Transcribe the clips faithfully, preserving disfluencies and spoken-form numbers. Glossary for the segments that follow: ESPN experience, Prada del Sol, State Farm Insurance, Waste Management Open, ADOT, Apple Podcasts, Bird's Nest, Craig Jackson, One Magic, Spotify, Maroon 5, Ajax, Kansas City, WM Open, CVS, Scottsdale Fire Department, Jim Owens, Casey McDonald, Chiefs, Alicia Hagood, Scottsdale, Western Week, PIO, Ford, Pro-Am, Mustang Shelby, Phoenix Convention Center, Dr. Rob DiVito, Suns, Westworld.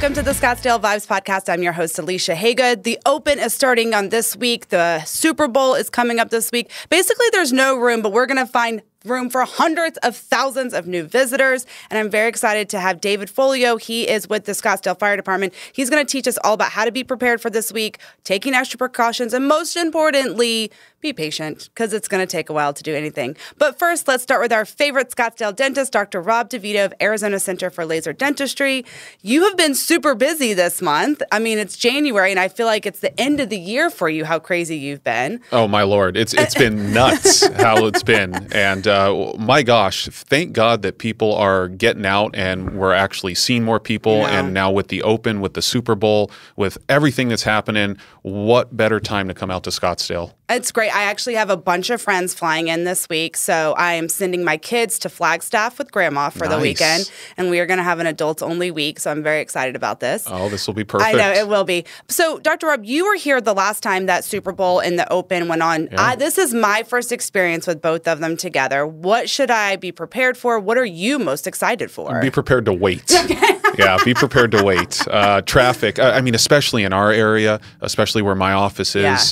Welcome to the Scottsdale Vibes podcast. I'm your host, Alicia Hagood. The Open is starting on this week. The Super Bowl is coming up this week. Basically, there's no room, but we're going to find room for hundreds of thousands of new visitors. And I'm very excited to have David Folio. He is with the Scottsdale Fire Department. He's going to teach us all about how to be prepared for this week, taking extra precautions, and most importantly, be patient, because it's going to take a while to do anything. But first, let's start with our favorite Scottsdale dentist, Doctor Rob DiVito of Arizona Center for Laser Dentistry. You have been super busy this month. I mean, it's January, and I feel like it's the end of the year for you, how crazy you've been. Oh, my Lord. It's It's been nuts how it's been. And Uh, my gosh, thank God that people are getting out and we're actually seeing more people. Yeah. And now with the Open, with the Super Bowl, with everything that's happening, what better time to come out to Scottsdale? It's great. I actually have a bunch of friends flying in this week, so I am sending my kids to Flagstaff with Grandma for nice. the weekend, and we are going to have an adults-only week, so I'm very excited about this. Oh, this will be perfect. I know, it will be. So, Doctor Rob, you were here the last time that Super Bowl and the Open went on. Yeah. I, this is my first experience with both of them together. What should I be prepared for? What are you most excited for? Be prepared to wait. Okay. Yeah, be prepared to wait. Uh, traffic, I, I mean, especially in our area, especially where my office is, yeah.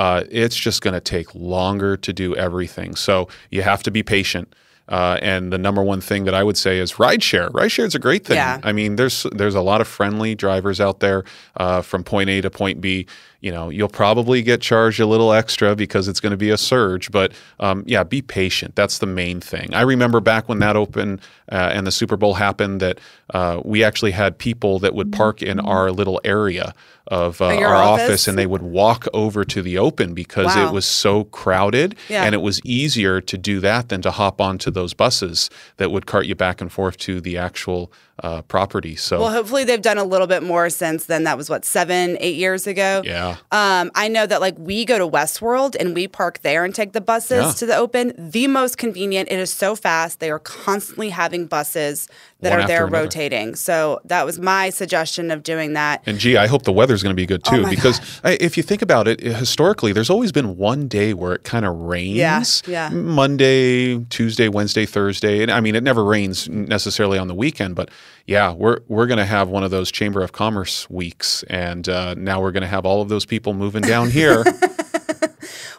uh, it's just going to take longer to do everything. So you have to be patient. Uh, and the number one thing that I would say is rideshare. Rideshare is a great thing. Yeah. I mean, there's there's a lot of friendly drivers out there uh, from point A to point B. You know, you'll probably get charged a little extra because it's going to be a surge. But um, yeah, be patient. That's the main thing. I remember back when that Open uh, and the Super Bowl happened that uh, we actually had people that would park in our little area of uh, our office? office and they would walk over to the Open because wow. it was so crowded. Yeah. And it was easier to do that than to hop onto those buses that would cart you back and forth to the actual Uh, property. So well, hopefully they've done a little bit more since then. That was what, seven, eight years ago. Yeah. Um, I know that like we go to Westworld and we park there and take the buses yeah. to the Open. The most convenient. It is so fast. They are constantly having buses that One are there another. rotating. So that was my suggestion of doing that. And gee, I hope the weather's going to be good too, oh because I, if you think about it, historically, there's always been one day where it kind of rains. Yeah. Yeah. Monday, Tuesday, Wednesday, Thursday, and I mean it never rains necessarily on the weekend, but yeah, we're we're going to have one of those Chamber of Commerce weeks, and uh, now we're going to have all of those people moving down here.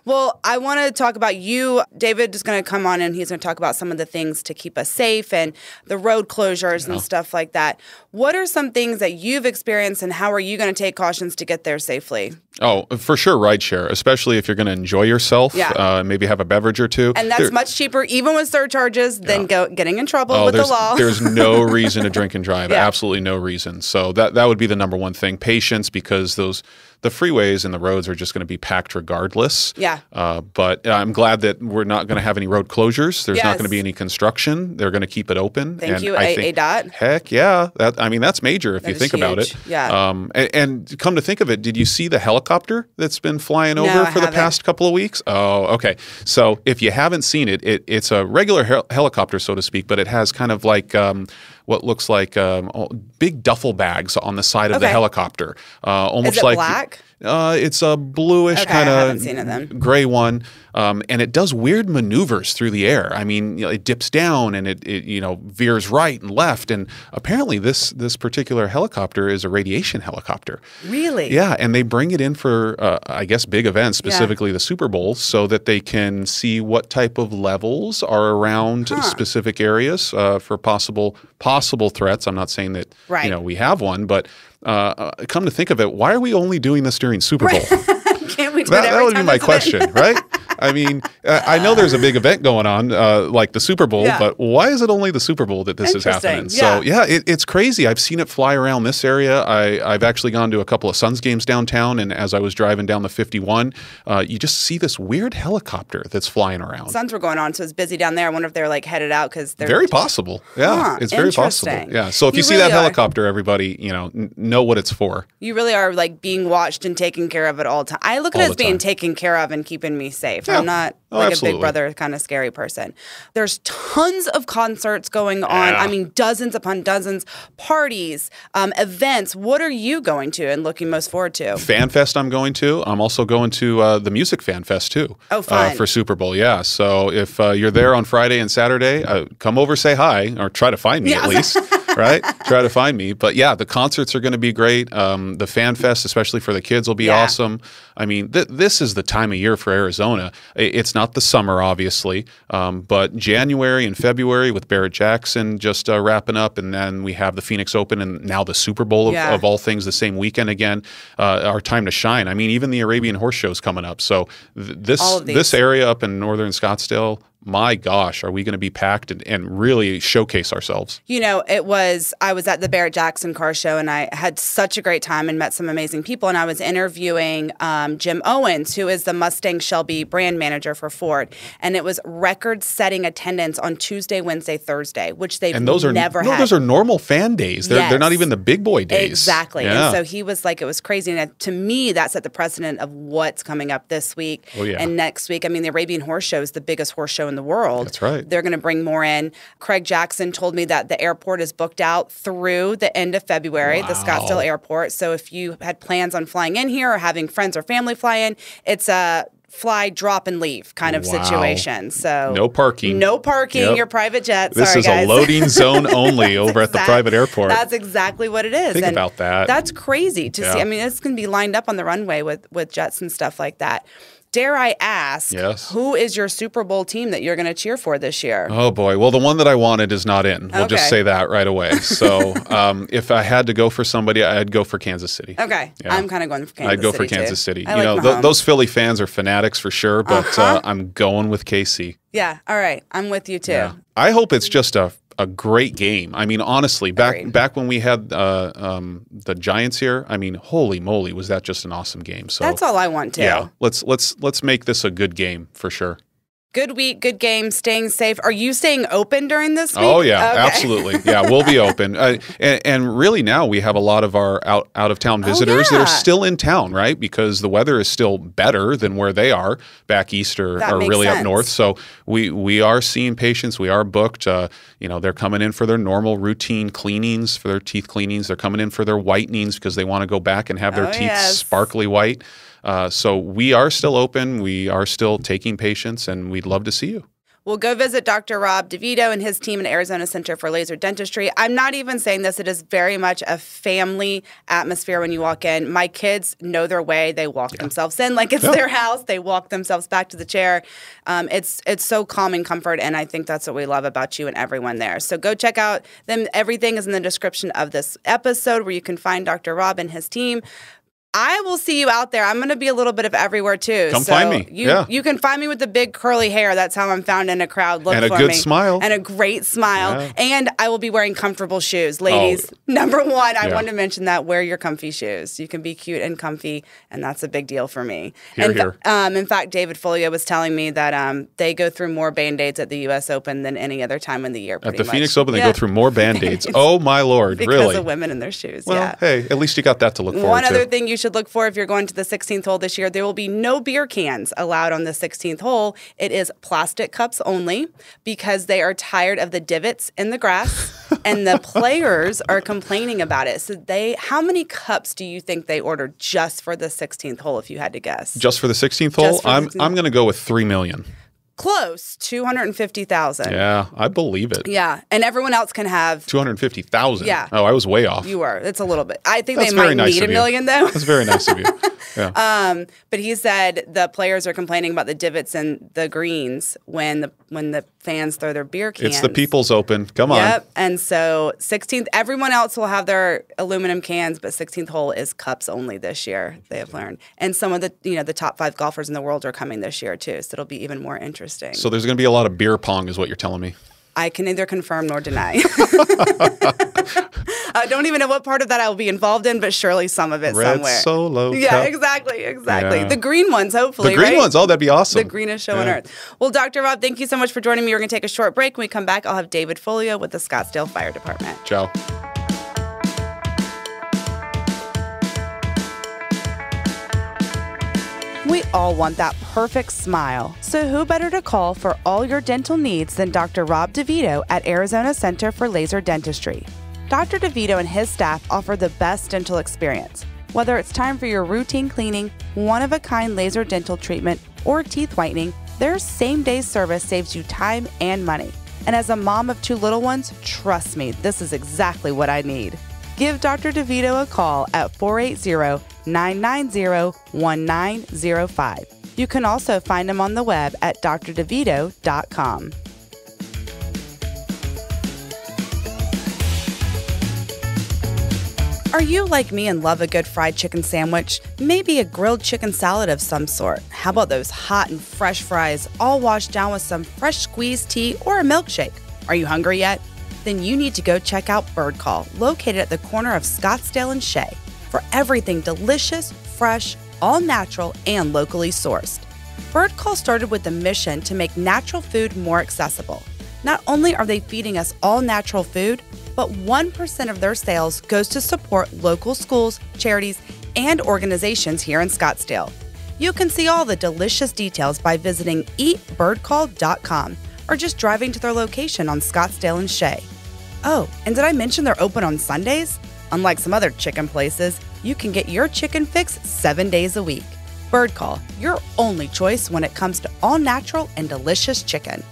Well, I want to talk about you. David is going to come on, and he's going to talk about some of the things to keep us safe and the road closures yeah. and stuff like that. What are some things that you've experienced, and how are you going to take cautions to get there safely? Oh, for sure, rideshare, especially if you're going to enjoy yourself, yeah. uh, maybe have a beverage or two. And that's there, much cheaper, even with surcharges, than yeah. go, getting in trouble oh, with the law. There's no reason to drink and drive, yeah. absolutely no reason. So that, that would be the number one thing, patience, because those the freeways and the roads are just going to be packed regardless. Yeah. Uh, but I'm glad that we're not going to have any road closures. There's yes. not going to be any construction. They're going to keep it open. Thank and you, A D O T. Heck yeah. That, I mean, that's major if that you think huge. about it. Yeah. Um, and, and come to think of it, did you see the helicopter? Helicopter that's been flying over no, for the past couple of weeks? Oh, okay. So if you haven't seen it, it it's a regular hel helicopter, so to speak, but it has kind of like um, what looks like um, big duffel bags on the side of okay. the helicopter. Uh, almost Is it like black? Uh, it's a bluish okay, kind of gray one, um, and it does weird maneuvers through the air. I mean, you know, it dips down and it, it you know veers right and left. And apparently, this this particular helicopter is a radiation helicopter. Really? Yeah, and they bring it in for uh, I guess big events, specifically yeah. the Super Bowl, so that they can see what type of levels are around huh. specific areas uh, for possible possible threats. I'm not saying that right. you know we have one, but. Uh, come to think of it, why are we only doing this during Super Bowl? Can't we do that? It every that would time be my question, right? I mean, uh, I know there's a big event going on, uh, like the Super Bowl, yeah. but why is it only the Super Bowl that this is happening? Yeah. So, yeah, it, it's crazy. I've seen it fly around this area. I, I've actually gone to a couple of Suns games downtown, and as I was driving down the fifty-one, uh, you just see this weird helicopter that's flying around. Suns were going on, so it's busy down there. I wonder if they're, like, headed out because they're— Very possible. Yeah, huh, it's very possible. Yeah, so if you, you see really that are. helicopter, everybody, you know, n know what it's for. You really are, like, being watched and taken care of at all times. I look at all it as being time. taken care of and keeping me safe. Yeah. I'm not oh, like absolutely. a big brother kind of scary person. There's tons of concerts going on. Yeah. I mean, dozens upon dozens, parties, um, events. What are you going to and looking most forward to? Fan Fest I'm going to. I'm also going to uh, the Music Fan Fest too. Oh, fun. Uh, for Super Bowl, yeah. So if uh, you're there on Friday and Saturday, uh, come over, say hi, or try to find me yeah. at least. right? Try to find me. But yeah, the concerts are going to be great. Um, the Fan Fest, especially for the kids, will be yeah. awesome. I mean, th this is the time of year for Arizona. It's not the summer, obviously, um, but January and February with Barrett Jackson just uh, wrapping up, and then we have the Phoenix Open and now the Super Bowl of, yeah. of all things the same weekend again. Uh, our time to shine. I mean, even the Arabian Horse Show is coming up. So th this this area up in northern Scottsdale, my gosh, are we going to be packed and, and really showcase ourselves? You know, it was, I was at the Barrett Jackson car show and I had such a great time and met some amazing people. And I was interviewing um, Jim Owens, who is the Mustang Shelby brand manager for Ford. And it was record setting attendance on Tuesday, Wednesday, Thursday, which they've and those are, never no, had. Those are normal fan days. They're, yes. they're not even the big boy days. Exactly. Yeah. And so he was like, it was crazy. And to me, that set the precedent of what's coming up this week oh, yeah. and next week. I mean, the Arabian Horse Show is the biggest horse show in the world. That's right. They're going to bring more in. Craig Jackson told me that the airport is booked out through the end of February, wow. the Scottsdale Airport. So if you had plans on flying in here or having friends or family fly in, it's a fly, drop, and leave kind of wow. situation. So no parking. No parking, yep. your private jet. This Sorry, is guys. a loading zone only over exact, at the private airport. That's exactly what it is. Think and about that. That's crazy to yeah. see. I mean, it's going to be lined up on the runway with, with jets and stuff like that. Dare I ask, yes. who is your Super Bowl team that you're going to cheer for this year? Oh, boy. Well, the one that I wanted is not in. We'll okay. just say that right away. So um, if I had to go for somebody, I'd go for Kansas City. Okay. Yeah. I'm kind of going for Kansas City, I'd go City for Kansas too. City. I you like know, th those Philly fans are fanatics for sure, but uh-huh. uh, I'm going with K C. Yeah. All right. I'm with you, too. Yeah. I hope it's just a... a great game. I mean, honestly, back Agreed. back when we had uh, um, the Giants here, I mean, holy moly, was that just an awesome game? So that's all I want to. Yeah, let's let's let's make this a good game for sure. Good week, good game, staying safe. Are you staying open during this week? Oh, yeah, okay. absolutely. Yeah, we'll be open. Uh, and, and really now we have a lot of our out, out-of-town visitors oh, yeah. that are still in town, right? Because the weather is still better than where they are back east or, or really sense. up north. So we, we are seeing patients. We are booked. Uh, you know, they're coming in for their normal routine cleanings, for their teeth cleanings. They're coming in for their whitenings because they want to go back and have their oh, teeth yes. sparkly white. Uh, so we are still open. We are still taking patients, and we'd love to see you. We'll go visit Doctor Rob DiVito and his team in Arizona Center for Laser Dentistry. I'm not even saying this. It is very much a family atmosphere when you walk in. My kids know their way. They walk yeah. themselves in like it's yeah. their house. They walk themselves back to the chair. Um, it's it's so calm and comfort, and I think that's what we love about you and everyone there. So go check out them. Everything is in the description of this episode where you can find Doctor Rob and his team. I will see you out there. I'm going to be a little bit of everywhere, too. Come so find me. You, yeah. you can find me with the big curly hair. That's how I'm found in a crowd. Look and a for good me. smile. And a great smile. Yeah. And I will be wearing comfortable shoes. Ladies, oh. number one, I yeah. want to mention that. Wear your comfy shoes. You can be cute and comfy, and that's a big deal for me. Here, and, here. Um, in fact, David Folio was telling me that um, they go through more Band-Aids at the U S Open than any other time in the year, At the much. Phoenix Open, yeah. they go through more Band-Aids. Oh, my Lord, because really? Because of women in their shoes, well, yeah. hey, at least you got that to look forward One to. One other thing you should look for if you're going to the sixteenth hole this year, there will be no beer cans allowed on the sixteenth hole. It is plastic cups only because they are tired of the divots in the grass and the players are complaining about it. So they, how many cups do you think they ordered just for the sixteenth hole if you had to guess? Just for the sixteenth hole? I'm, I'm going to go with three million. Close, two hundred fifty thousand. Yeah, I believe it. Yeah, and everyone else can have... two hundred fifty thousand? Yeah. Oh, I was way off. You were. It's a little bit. I think That's they might nice need a million, though. That's very nice of you. Yeah. Um, but he said the players are complaining about the divots and the greens when the when the fans throw their beer cans. It's the People's Open. Come on. Yep, and so sixteenth, everyone else will have their aluminum cans, but sixteenth hole is cups only this year, they have learned. And some of the, you know, the top five golfers in the world are coming this year, too, so it'll be even more interesting. So there's going to be a lot of beer pong is what you're telling me. I can neither confirm nor deny. I don't even know what part of that I will be involved in, but surely some of it Red somewhere. Solo yeah, cup. exactly, exactly. Yeah. The green ones, hopefully, The green right? ones, oh, that'd be awesome. The greenest show yeah. on earth. Well, Doctor Rob, thank you so much for joining me. We're going to take a short break. When we come back, I'll have David Folio with the Scottsdale Fire Department. Ciao. We all want that perfect smile, so who better to call for all your dental needs than Doctor Rob DiVito at Arizona Center for Laser Dentistry. Doctor DiVito and his staff offer the best dental experience. Whether it's time for your routine cleaning, one-of-a-kind laser dental treatment, or teeth whitening, their same-day service saves you time and money. And as a mom of two little ones, trust me, this is exactly what I need. Give Doctor DeVito a call at four eight zero, nine nine zero, one nine zero five. You can also find him on the web at d r d e vito dot com. Are you like me and love a good fried chicken sandwich? Maybe a grilled chicken salad of some sort. How about those hot and fresh fries, all washed down with some fresh squeezed tea or a milkshake? Are you hungry yet? Then you need to go check out Birdcall, located at the corner of Scottsdale and Shea, for everything delicious, fresh, all natural, and locally sourced. Birdcall started with the mission to make natural food more accessible. Not only are they feeding us all natural food, but one percent of their sales goes to support local schools, charities, and organizations here in Scottsdale. You can see all the delicious details by visiting eat bird call dot com or just driving to their location on Scottsdale and Shea. Oh, and did I mention they're open on Sundays? Unlike some other chicken places, you can get your chicken fix seven days a week. Birdcall, your only choice when it comes to all natural and delicious chicken.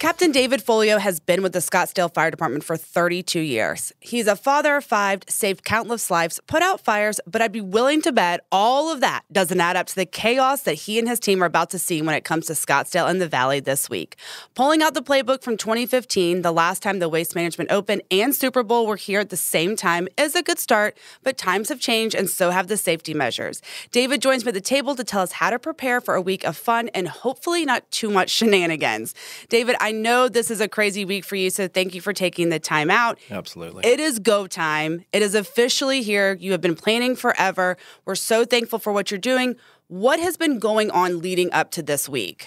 Captain David Folio has been with the Scottsdale Fire Department for thirty-two years. He's a father of five, saved countless lives, put out fires, but I'd be willing to bet all of that doesn't add up to the chaos that he and his team are about to see when it comes to Scottsdale and the Valley this week. Pulling out the playbook from twenty fifteen, the last time the Waste Management Open and Super Bowl were here at the same time, is a good start, but times have changed and so have the safety measures. David joins me at the table to tell us how to prepare for a week of fun and hopefully not too much shenanigans. David, I I know this is a crazy week for you, so thank you for taking the time out. Absolutely. It is go time. It is officially here. You have been planning forever. We're so thankful for what you're doing. What has been going on leading up to this week?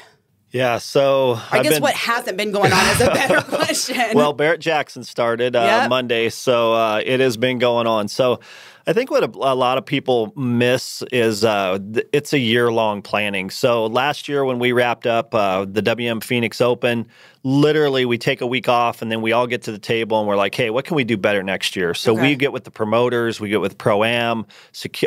Yeah, so I I've guess been... what hasn't been going on is a better question. Well, Barrett Jackson started uh, yep. Monday, so uh, it has been going on. So I think what a, a lot of people miss is uh, it's a year-long planning. So last year when we wrapped up uh, the W M Phoenix Open, literally we take a week off and then we all get to the table and we're like, hey, what can we do better next year? So okay. we get with the promoters, we get with Pro-Am,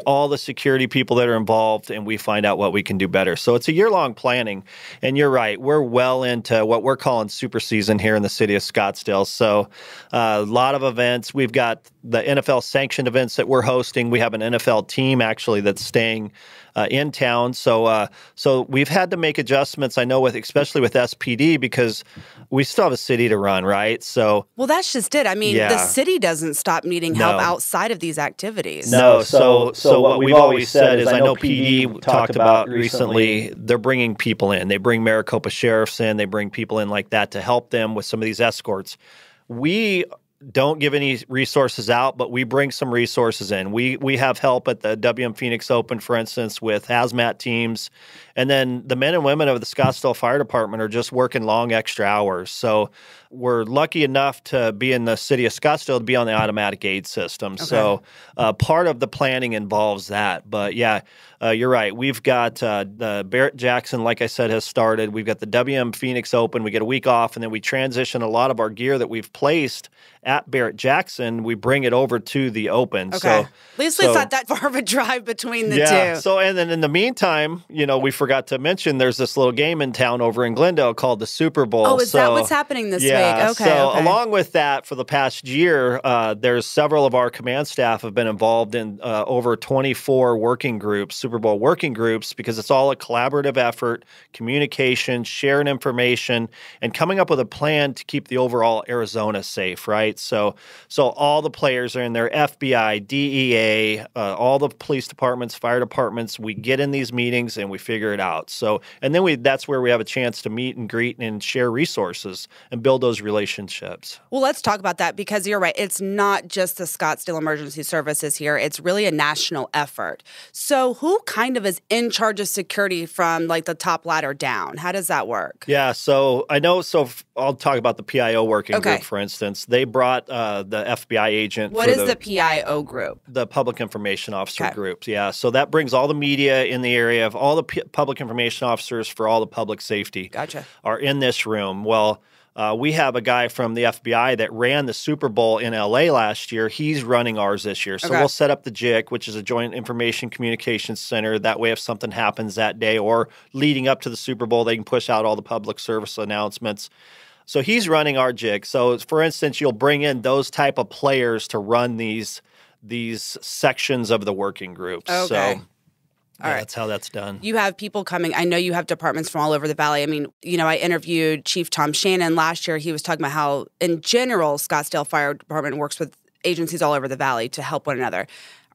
all the security people that are involved, and we find out what we can do better. So it's a year-long planning, and you're right. We're well into what we're calling super season here in the city of Scottsdale. So uh, a lot of events. We've got the N F L sanctioned events that we're hosting. We have an N F L team actually that's staying Uh, in town, so uh, so we've had to make adjustments. I know with especially with S P D because we still have a city to run, right? So well, that's just it. I mean, yeah. the city doesn't stop needing no. help outside of these activities. No, so so, so what we've always said is, I know P D talked about recently. They're bringing people in. They bring Maricopa sheriffs in. They bring people in like that to help them with some of these escorts. We don't give any resources out, but we bring some resources in. We we have help at the W M Phoenix Open, for instance, with hazmat teams. And then the men and women of the Scottsdale Fire Department are just working long extra hours. So we're lucky enough to be in the city of Scottsdale to be on the automatic aid system. Okay. So uh, part of the planning involves that. But yeah, uh, you're right. We've got uh, the Barrett Jackson, like I said, has started. We've got the W M Phoenix Open. We get a week off, and then we transition a lot of our gear that we've placed at Barrett Jackson. We bring it over to the Open. Okay. So, at least so, it's not that far of a drive between the yeah, two. Yeah. So, and then in the meantime, you know, we forgot to mention there's this little game in town over in Glendale called the Super Bowl. Oh, is so, that what's happening this yeah, week? Okay. So, okay. along with that, for the past year, uh, there's several of our command staff have been involved in uh, over twenty-four working groups, Super Bowl working groups, because it's all a collaborative effort, communication, sharing information, and coming up with a plan to keep the overall Arizona safe, right? So, so all the players are in there, F B I, D E A, uh, all the police departments, fire departments. We get in these meetings and we figure it out. So, and then we that's where we have a chance to meet and greet and share resources and build those relationships. Well, let's talk about that because you're right. It's not just the Scottsdale Emergency Services here. It's really a national effort. So who kind of is in charge of security from like the top ladder down? How does that work? Yeah, so I know, so I'll talk about the P I O working okay. group, for instance. They brought uh, the F B I agent. What is the, the P I O group? The Public Information Officer okay. group. Yeah. So that brings all the media in the area of all the P public information officers for all the public safety gotcha. Are in this room. Well, uh, we have a guy from the F B I that ran the Super Bowl in L A last year. He's running ours this year. So okay. we'll set up the J I C, which is a Joint Information Communications Center. That way, if something happens that day or leading up to the Super Bowl, they can push out all the public service announcements. So he's running our J I C. So, for instance, you'll bring in those type of players to run these these sections of the working groups. Okay. So, All yeah, right. that's how that's done. You have people coming. I know you have departments from all over the valley. I mean, you know, I interviewed Chief Tom Shannon last year. He was talking about how, in general, Scottsdale Fire Department works with agencies all over the valley to help one another.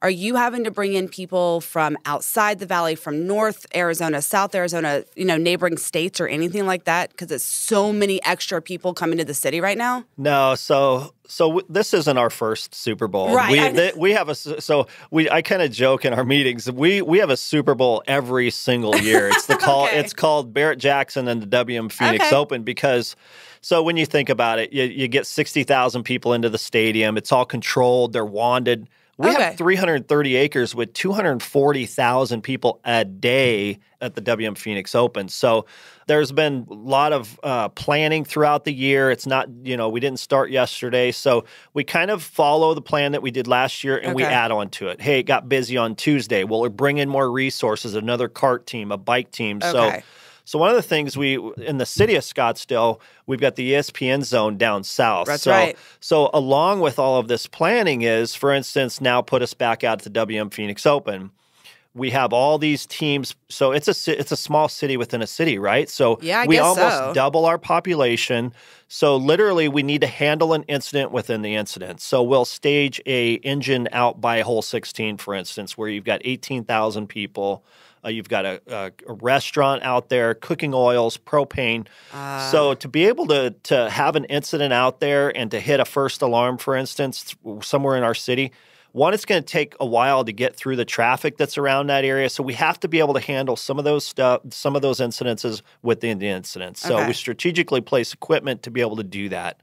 Are you having to bring in people from outside the valley, from North Arizona, South Arizona, you know, neighboring states or anything like that? Because it's so many extra people coming to the city right now. No, so so w this isn't our first Super Bowl. Right. We, th we have a so we I kind of joke in our meetings. We we have a Super Bowl every single year. It's the call. okay. It's called Barrett Jackson and the W M Phoenix okay. Open because. So when you think about it, you, you get sixty thousand people into the stadium. It's all controlled. They're wanded. We okay. have three hundred thirty acres with two hundred forty thousand people a day at the W M Phoenix Open. So there's been a lot of uh, planning throughout the year. It's not, you know, we didn't start yesterday. So we kind of follow the plan that we did last year and okay. we add on to it. Hey, it got busy on Tuesday. Well, we bring in more resources, another cart team, a bike team. Okay. So. So one of the things we in the city of Scottsdale, we've got the E S P N zone down south. That's so, right. So along with all of this planning is, for instance, now put us back out to the W M Phoenix Open. We have all these teams. So it's a it's a small city within a city, right? So yeah, I we guess almost so. double our population. So literally, we need to handle an incident within the incident. So we'll stage a engine out by hole sixteen, for instance, where you've got eighteen thousand people. Uh, you've got a, a, a restaurant out there, cooking oils, propane. Uh, so to be able to to have an incident out there and to hit a first alarm, for instance, somewhere in our city, one, it's going to take a while to get through the traffic that's around that area. So we have to be able to handle some of those stuff, some of those incidences within the incident. So okay. we strategically place equipment to be able to do that,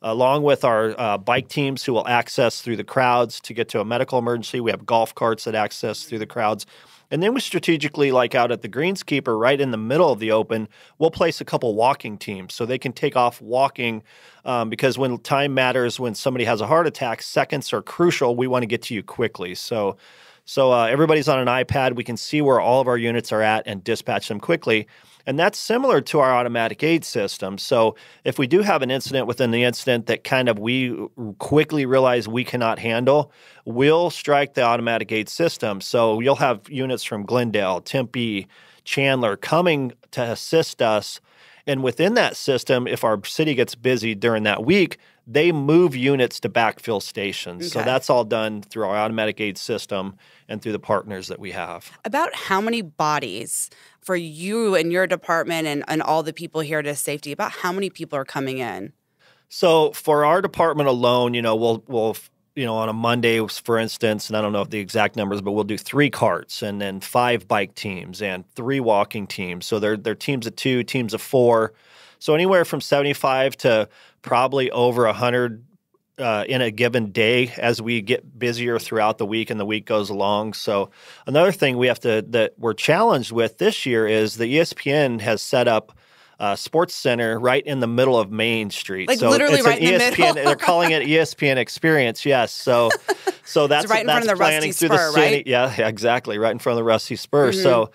along with our uh, bike teams who will access through the crowds to get to a medical emergency. We have golf carts that access through the crowds. And then we strategically, like out at the Greenskeeper, right in the middle of the Open, we'll place a couple walking teams so they can take off walking um, because when time matters, when somebody has a heart attack, seconds are crucial. We want to get to you quickly. So so uh, everybody's on an iPad. We can see where all of our units are at and dispatch them quickly. And that's similar to our automatic aid system. So if we do have an incident within the incident that kind of we quickly realize we cannot handle, we'll strike the automatic aid system. So you'll have units from Glendale, Tempe, Chandler coming to assist us. And within that system, if our city gets busy during that week, they move units to backfill stations. Okay. So that's all done through our automatic aid system and through the partners that we have. About how many bodies for you and your department and, and all the people here to safety, about how many people are coming in? So for our department alone, you know, we'll, we'll you know, on a Monday, for instance, and I don't know if the exact numbers, but we'll do three carts and then five bike teams and three walking teams. So they're, they're teams of two, teams of four. So anywhere from seventy-five to probably over one hundred uh, in a given day as we get busier throughout the week and the week goes along. So another thing we have to that we're challenged with this year is the E S P N has set up a sports center right in the middle of Main Street. Like so literally it's right an in E S P N, the middle. They're calling it E S P N Experience. Yes. So so that's it's right in that's front of the Rusty Spur, the city. Right? Yeah, yeah, exactly. Right in front of the Rusty Spur. Mm-hmm. So.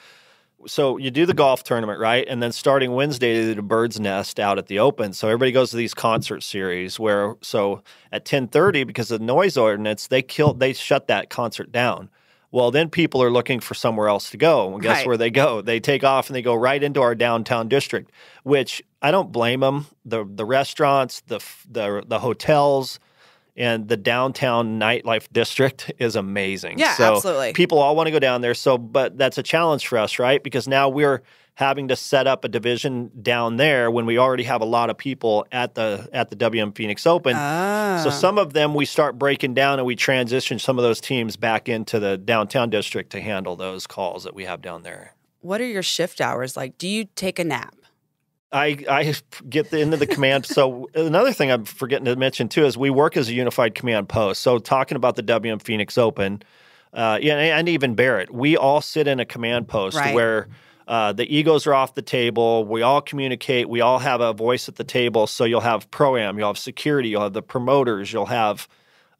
So you do the golf tournament, right? And then starting Wednesday, the Bird's Nest out at the Open. So everybody goes to these concert series where, so at ten thirty, because of the noise ordinance, they killed, they shut that concert down. Well, then people are looking for somewhere else to go. And guess right. where they go? They take off and they go right into our downtown district, which I don't blame them. The, the restaurants, the, the, the hotels, and the downtown nightlife district is amazing. Yeah, so absolutely. People all want to go down there. So, but that's a challenge for us, right? Because now we're having to set up a division down there when we already have a lot of people at the at the W M Phoenix Open. Ah. So some of them we start breaking down and we transition some of those teams back into the downtown district to handle those calls that we have down there. What are your shift hours like? Do you take a nap? I, I get the end of the command. So another thing I'm forgetting to mention, too, is we work as a unified command post. So talking about the W M Phoenix Open uh, yeah, and even Barrett, we all sit in a command post right. where Uh, the egos are off the table. We all communicate. We all have a voice at the table. So you'll have Pro-Am, you'll have security, you'll have the promoters, you'll have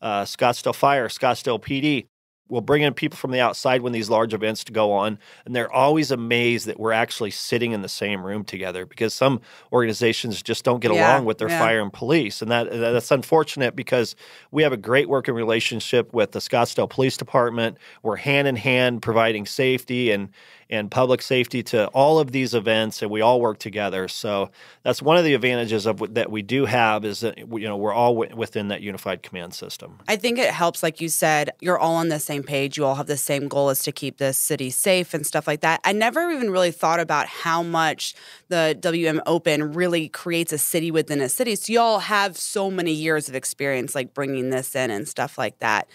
uh, Scottsdale Fire, Scottsdale P D. We'll bring in people from the outside when these large events to go on, and they're always amazed that we're actually sitting in the same room together, because some organizations just don't get yeah, along with their yeah. fire and police, and that that's unfortunate, because we have a great working relationship with the Scottsdale Police Department. We're hand in hand providing safety and and public safety to all of these events, and we all work together. So that's one of the advantages of that we do have, is that you know we're all w within that unified command system. I think it helps, like you said, you're all on the same page. You all have the same goal, is to keep the city safe and stuff like that. I never even really thought about how much the W M Open really creates a city within a city. So you all have so many years of experience, like bringing this in and stuff like that.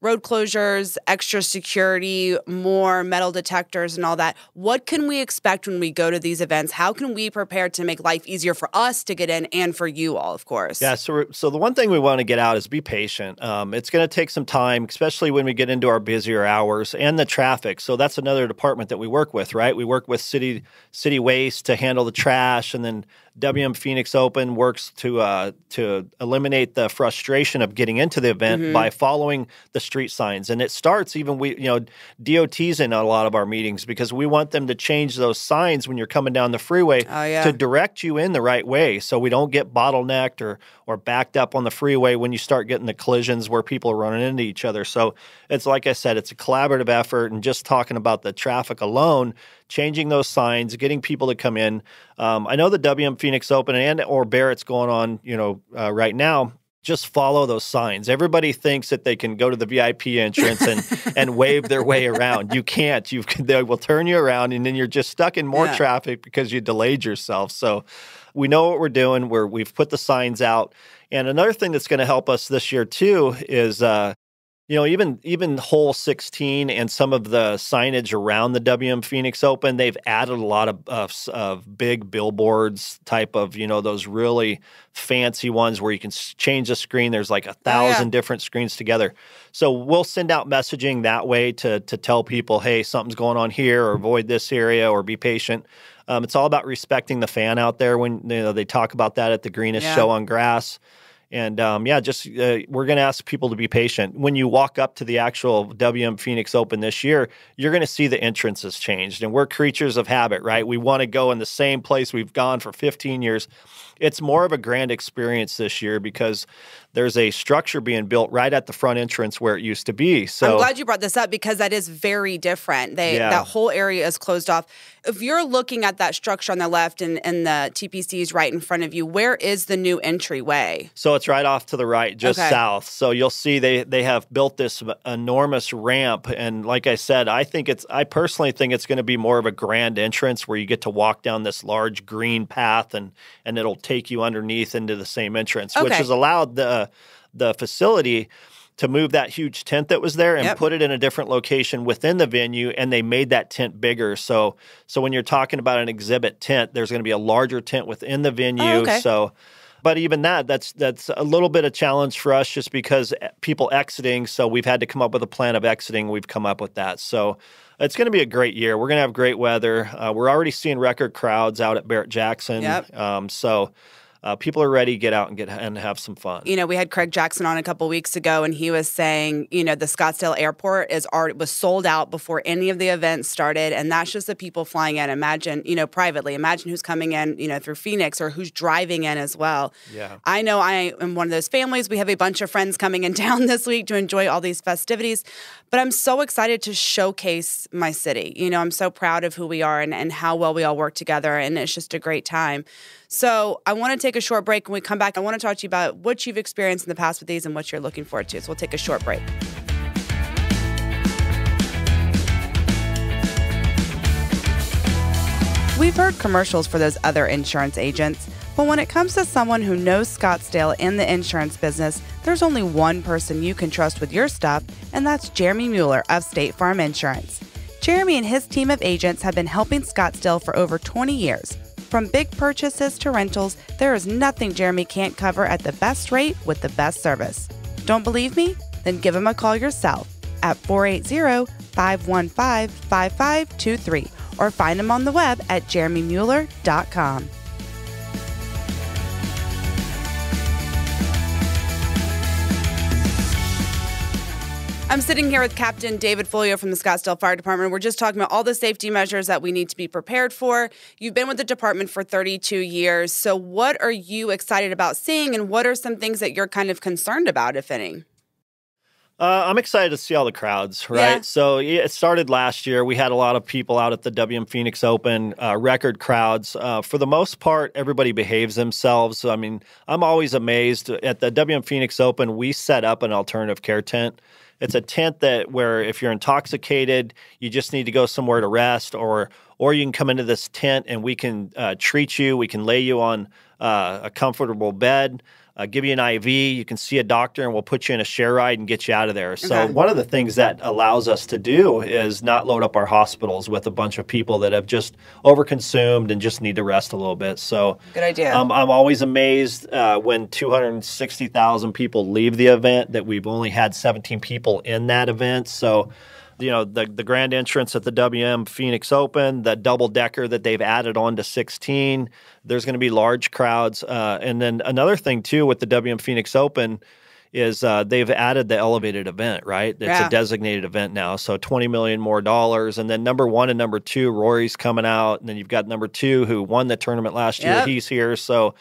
Road closures, extra security, more metal detectors and all that. What can we expect when we go to these events? How can we prepare to make life easier for us to get in and for you all, of course? Yeah, so, so the one thing we want to get out is be patient. Um, it's going to take some time, especially when we get into our busier hours and the traffic. So that's another department that we work with, right? We work with city, city waste to handle the trash, and then W M Phoenix Open works to uh, to eliminate the frustration of getting into the event mm-hmm. by following the street signs. And it starts even we you know D O T's in a lot of our meetings, because we want them to change those signs when you're coming down the freeway oh, yeah. to direct you in the right way, so we don't get bottlenecked or or backed up on the freeway when you start getting the collisions where people are running into each other. So it's like I said, it's a collaborative effort, and just talking about the traffic alone, changing those signs, getting people to come in. Um, I know the W M Phoenix Open and or Barrett's going on, you know, uh, right now. Just follow those signs. Everybody thinks that they can go to the V I P entrance and and wave their way around. You can't. You can, they will turn you around, and then you're just stuck in more yeah. traffic because you delayed yourself. So we know what we're doing. We're, we've put the signs out. And another thing that's going to help us this year too is uh, you know, even even hole sixteen and some of the signage around the W M Phoenix Open, they've added a lot of, of, of big billboards type of, you know, those really fancy ones where you can change the screen. There's like a thousand oh, yeah. different screens together. So we'll send out messaging that way to, to tell people, hey, something's going on here, or avoid this area, or be patient. Um, it's all about respecting the fan out there when, you know, they talk about that at the Greenish yeah. Show on Grass. And, um, yeah, just uh, we're going to ask people to be patient. When you walk up to the actual W M Phoenix Open this year, you're going to see the entrances changed. And we're creatures of habit, right? We want to go in the same place we've gone for fifteen years. It's more of a grand experience this year because there's a structure being built right at the front entrance where it used to be. So I'm glad you brought this up, because that is very different. They, yeah. That whole area is closed off. If you're looking at that structure on the left and, and the T P C is right in front of you, where is the new entryway? So it's right off to the right, just okay. south. So you'll see they they have built this enormous ramp, and like I said, I think it's I personally think it's going to be more of a grand entrance where you get to walk down this large green path, and and it'll take you underneath into the same entrance, okay. which has allowed the the facility to move that huge tent that was there and yep. put it in a different location within the venue, and they made that tent bigger. So so when you're talking about an exhibit tent, there's going to be a larger tent within the venue. Oh, okay. So. But even that, that's that's a little bit of challenge for us, just because people exiting. So we've had to come up with a plan of exiting. We've come up with that. So it's going to be a great year. We're going to have great weather. Uh, we're already seeing record crowds out at Barrett Jackson. Yep. Um, so uh, people are ready to get out and get and have some fun. You know, we had Craig Jackson on a couple of weeks ago, and he was saying, you know, the Scottsdale Airport is already was sold out before any of the events started, and that's just the people flying in. Imagine, you know, privately. Imagine who's coming in, you know, through Phoenix, or who's driving in as well. Yeah, I know. I am one of those families. We have a bunch of friends coming in town this week to enjoy all these festivities, but I'm so excited to showcase my city. You know, I'm so proud of who we are and and how well we all work together, and it's just a great time. So I want to take a short break. When we come back, I want to talk to you about what you've experienced in the past with these and what you're looking forward to. So we'll take a short break. We've heard commercials for those other insurance agents, but when it comes to someone who knows Scottsdale and the insurance business, there's only one person you can trust with your stuff, and that's Jeremy Mueller of State Farm Insurance. Jeremy and his team of agents have been helping Scottsdale for over twenty years. From big purchases to rentals, there is nothing Jeremy can't cover at the best rate with the best service. Don't believe me? Then give him a call yourself at four eight zero, five one five, five five two three or find him on the web at jeremy mueller dot com. I'm sitting here with Captain David Folio from the Scottsdale Fire Department. We're just talking about all the safety measures that we need to be prepared for. You've been with the department for thirty-two years. So what are you excited about seeing, and what are some things that you're kind of concerned about, if any? Uh, I'm excited to see all the crowds, right? Yeah. So it started last year. We had a lot of people out at the W M Phoenix Open, uh, record crowds. Uh, for the most part, everybody behaves themselves. So, I mean, I'm always amazed. At the W M Phoenix Open, we set up an alternative care tent. It's a tent that where if you're intoxicated, you just need to go somewhere to rest, or or you can come into this tent and we can uh, treat you. We can lay you on uh, a comfortable bed. Uh, give you an I V, you can see a doctor, and we'll put you in a share ride and get you out of there. So okay. One of the things that allows us to do is not load up our hospitals with a bunch of people that have just overconsumed and just need to rest a little bit. So good idea. Um, I'm always amazed uh, when two hundred sixty thousand people leave the event that we've only had seventeen people in that event. So you know, the, the grand entrance at the W M Phoenix Open, the double-decker that they've added on to sixteen, there's going to be large crowds. Uh, and then another thing, too, with the W M Phoenix Open is uh, they've added the elevated event, right? It's yeah. a designated event now, so twenty million dollars more dollars. And then number one and number two, Rory's coming out. And then you've got number two, who won the tournament last yep. year. He's here. So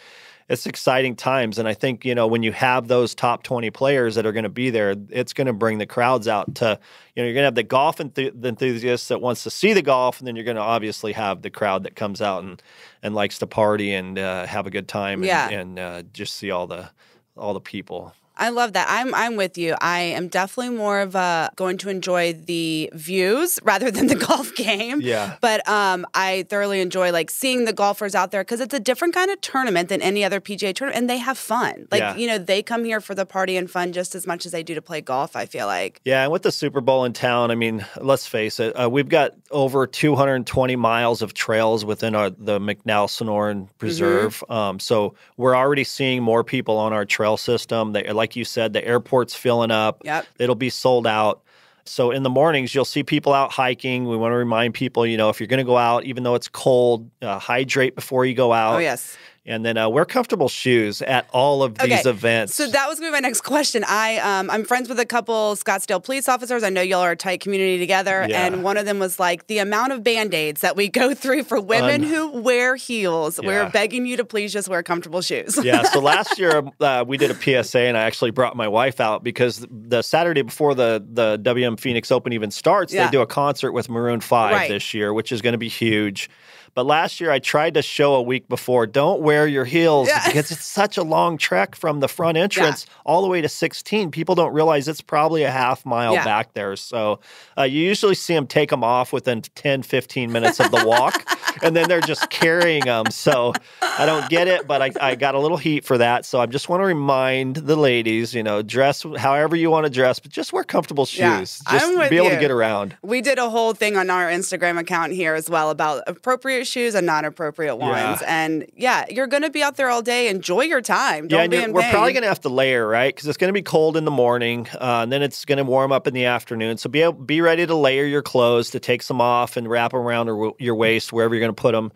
it's exciting times. And I think, you know, when you have those top twenty players that are going to be there, it's going to bring the crowds out to, you know, you're going to have the golf enthu- the enthusiast that wants to see the golf. And then you're going to obviously have the crowd that comes out and, and likes to party and uh, have a good time and, yeah. and uh, just see all the, all the people. I love that. I'm I'm with you. I am definitely more of a going to enjoy the views rather than the golf game. Yeah. But um, I thoroughly enjoy like seeing the golfers out there, because it's a different kind of tournament than any other P G A tournament, and they have fun. Like yeah. you know, they come here for the party and fun just as much as they do to play golf, I feel like. Yeah, and with the Super Bowl in town, I mean, let's face it, uh, we've got over two hundred twenty miles of trails within our the McNeil-Sonoran Preserve. Mm-hmm. Um, so we're already seeing more people on our trail system. They like. Like you said, the airport's filling up. Yep. It'll be sold out. So in the mornings, you'll see people out hiking. We want to remind people, you know, if you're going to go out, even though it's cold, uh, hydrate before you go out. Oh, yes. And then uh, wear comfortable shoes at all of these okay. events. So that was going to be my next question. I, um, I'm friends with a couple Scottsdale police officers. I know y'all are a tight community together. Yeah. And one of them was like, the amount of Band-Aids that we go through for women um, who wear heels. Yeah. We're begging you to please just wear comfortable shoes. Yeah, so last year uh, we did a P S A, and I actually brought my wife out because the Saturday before the, the W M Phoenix Open even starts, yeah. they do a concert with Maroon five right. this year, which is going to be huge. But last year, I tried to show a week before, don't wear your heels yeah. because it's such a long trek from the front entrance yeah. all the way to sixteen. People don't realize it's probably a half mile yeah. back there. So uh, you usually see them take them off within ten, fifteen minutes of the walk, and then they're just carrying them. So I don't get it, but I, I got a little heat for that. So I just want to remind the ladies, you know, dress however you want to dress, but just wear comfortable shoes. Yeah, just I'm with be able you. to get around. We did a whole thing on our Instagram account here as well about appropriate shoes and non-appropriate ones. Yeah. And yeah, you're going to be out there all day. Enjoy your time. Don't yeah, be in We're pain. probably going to have to layer, right? Because it's going to be cold in the morning, uh, and then it's going to warm up in the afternoon. So be able, be ready to layer your clothes, to take some off and wrap them around or, your waist, wherever you're going to put them.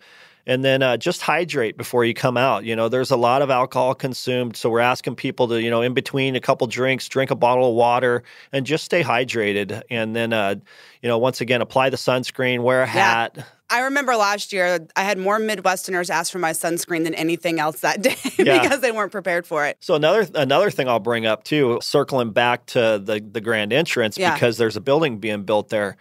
And then uh, just hydrate before you come out. You know, there's a lot of alcohol consumed, so we're asking people to, you know, in between a couple drinks, drink a bottle of water and just stay hydrated. And then, uh, you know, once again, apply the sunscreen, wear a hat. Yeah. I remember last year, I had more Midwesterners ask for my sunscreen than anything else that day yeah. because they weren't prepared for it. So another another thing I'll bring up, too, circling back to the, the grand entrance yeah. because there's a building being built there.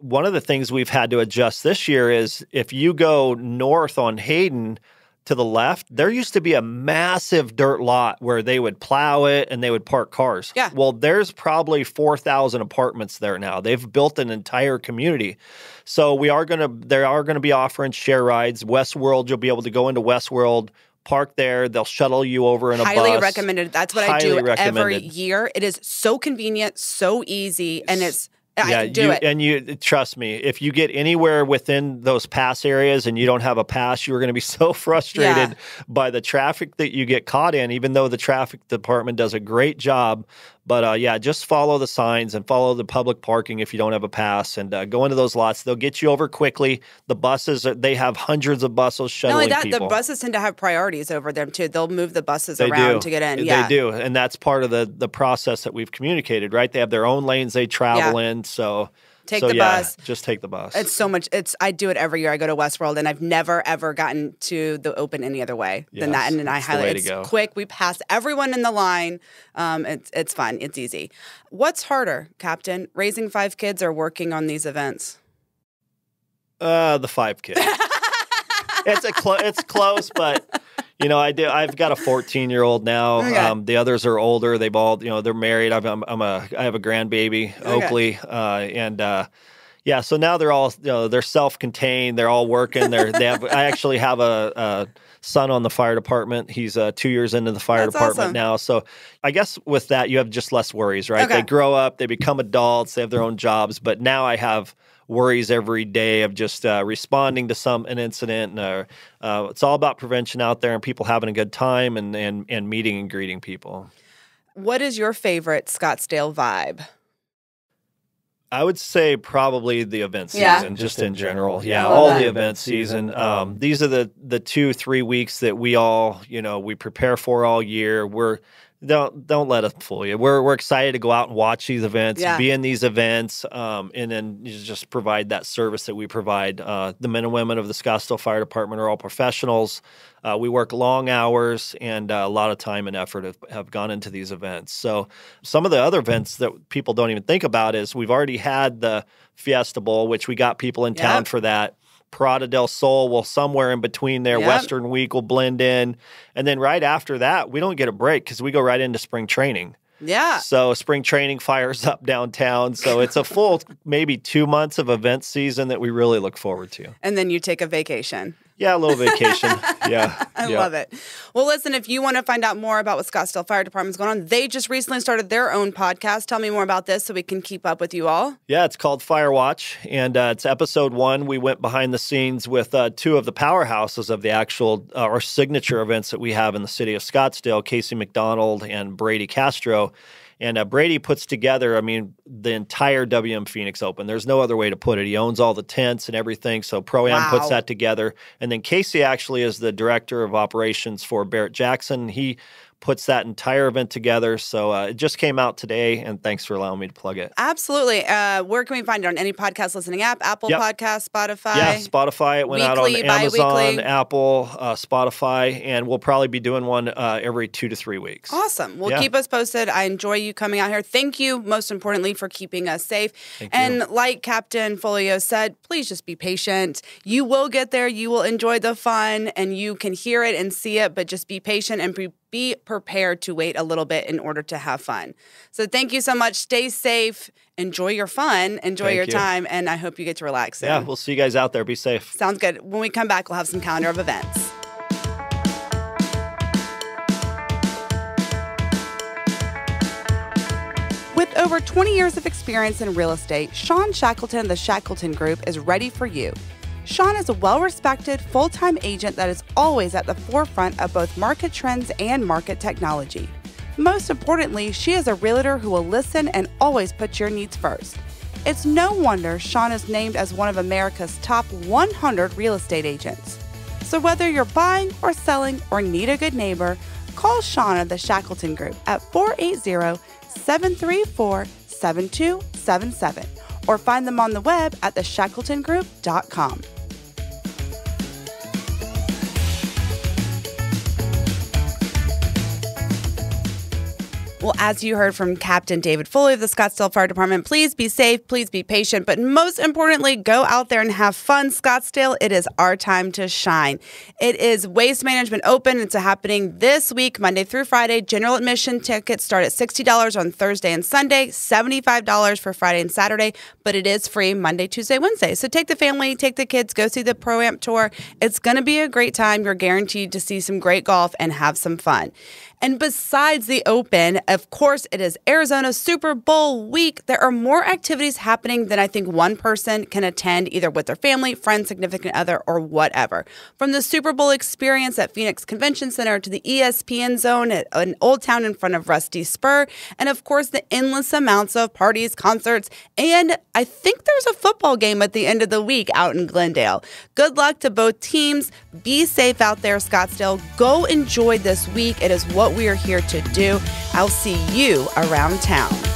One of the things we've had to adjust this year is if you go north on Hayden to the left, there used to be a massive dirt lot where they would plow it and they would park cars. Yeah. Well, there's probably four thousand apartments there now. They've built an entire community. So we are going to, they are going to be offering share rides. Westworld, you'll be able to go into Westworld. Park there. They'll shuttle you over in a Highly bus. Highly recommended. That's what Highly I do every year. It is so convenient, so easy, and it's I yeah, can do you, it. And you trust me, if you get anywhere within those pass areas and you don't have a pass, you're going to be so frustrated yeah. by the traffic that you get caught in, even though the traffic department does a great job. But uh, yeah, just follow the signs and follow the public parking if you don't have a pass, and uh, go into those lots. They'll get you over quickly. The buses, they have hundreds of buses shuttling people. No, like that, the buses tend to have priorities over them too. They'll move the buses they around do. to get in. Yeah. They do, and that's part of the the process that we've communicated, right? They have their own lanes they travel yeah. in, so. Take so, the yeah, bus. Just take the bus. It's so much. It's I do it every year. I go to Westworld, and I've never ever gotten to the Open any other way yes, than that. And then I highlight it's go. quick. We pass everyone in the line. Um, it's it's fun. It's easy. What's harder, Captain? Raising five kids or working on these events? Uh, the five kids. it's a clo it's close, but. You know, I do. I've got a fourteen-year-old now. Okay. Um, the others are older. They've all, you know, they're married. I've, I'm, I'm a, I have a grandbaby, okay. Oakley, uh, and uh, yeah. So now they're all, you know, they're self-contained. They're all working. They're, they have. I actually have a, a son on the fire department. He's uh, two years into the fire That's department awesome. now. So I guess with that, you have just less worries, right? Okay. They grow up. They become adults. They have their own jobs. But now I have. Worries every day of just uh, responding to some an incident. And, uh, uh, it's all about prevention out there and people having a good time and, and, and meeting and greeting people. What is your favorite Scottsdale vibe? I would say probably the event season, yeah. just, just in general. Yeah, all that. the event season. Um, these are the, the two, three weeks that we all, you know, we prepare for all year. We're Don't don't let us fool you. We're we're excited to go out and watch these events, yeah. be in these events, um, and then just provide that service that we provide. Uh, the men and women of the Scottsdale Fire Department are all professionals. Uh, we work long hours, and uh, a lot of time and effort have, have gone into these events. So some of the other events that people don't even think about is we've already had the Fiesta Bowl, which we got people in yep. town for that. Prada del Sol will somewhere in between there. Yep. Western Week will blend in. And then right after that, we don't get a break because we go right into spring training. Yeah. So spring training fires up downtown. So it's a full maybe two months of event season that we really look forward to. And then you take a vacation. Yeah, a little vacation. Yeah. I yeah. love it. Well, listen, if you want to find out more about what Scottsdale Fire Department's going on, they just recently started their own podcast. Tell me more about this so we can keep up with you all. Yeah, it's called Fire Watch, and uh, it's episode one. We went behind the scenes with uh, two of the powerhouses of the actual uh, or signature events that we have in the city of Scottsdale, Casey McDonald and Brady Castro. And uh, Brady puts together, I mean, the entire W M Phoenix Open. There's no other way to put it. He owns all the tents and everything, so Pro-Am wow. puts that together. And then Casey actually is the director of operations for Barrett Jackson. He puts that entire event together. So uh, it just came out today, and thanks for allowing me to plug it. Absolutely. Uh, where can we find it? On any podcast listening app? Apple yep. Podcasts, Spotify? Yeah, Spotify. It went weekly, out on Amazon, Apple, uh, Spotify, and we'll probably be doing one uh, every two to three weeks. Awesome. Well, yeah. keep us posted. I enjoy you coming out here. Thank you, most importantly, for keeping us safe. Thank and you. Like Captain Folio said, please just be patient. You will get there. You will enjoy the fun, and you can hear it and see it, but just be patient and be Be prepared to wait a little bit in order to have fun. So thank you so much. Stay safe. Enjoy your fun. Enjoy thank your you. time. And I hope you get to relax soon. Yeah, we'll see you guys out there. Be safe. Sounds good. When we come back, we'll have some calendar of events. With over twenty years of experience in real estate, Shawn Shackelton, the Shackleton Group, is ready for you. Shawn is a well-respected, full-time agent that is always at the forefront of both market trends and market technology. Most importantly, she is a realtor who will listen and always put your needs first. It's no wonder Shawn is named as one of America's top one hundred real estate agents. So whether you're buying or selling or need a good neighbor, call Shawn of the Shackleton Group at four eight zero, seven three four, seven two seven seven or find them on the web at the shackleton group dot com. Well, as you heard from Captain David Folio of the Scottsdale Fire Department, please be safe, please be patient, but most importantly, go out there and have fun, Scottsdale. It is our time to shine. It is Waste Management Open. It's happening this week, Monday through Friday. General admission tickets start at sixty dollars on Thursday and Sunday, seventy-five dollars for Friday and Saturday, but it is free Monday, Tuesday, Wednesday. So take the family, take the kids, go see the Pro-Am tour. It's going to be a great time. You're guaranteed to see some great golf and have some fun. And besides the Open, of course, it is Arizona Super Bowl week. There are more activities happening than I think one person can attend, either with their family, friends, significant other, or whatever. From the Super Bowl experience at Phoenix Convention Center to the E S P N zone at an Old Town in front of Rusty Spur, and of course, the endless amounts of parties, concerts, and I think there's a football game at the end of the week out in Glendale. Good luck to both teams. Be safe out there, Scottsdale. Go enjoy this week. It is what we are here to do. I'll see you around town.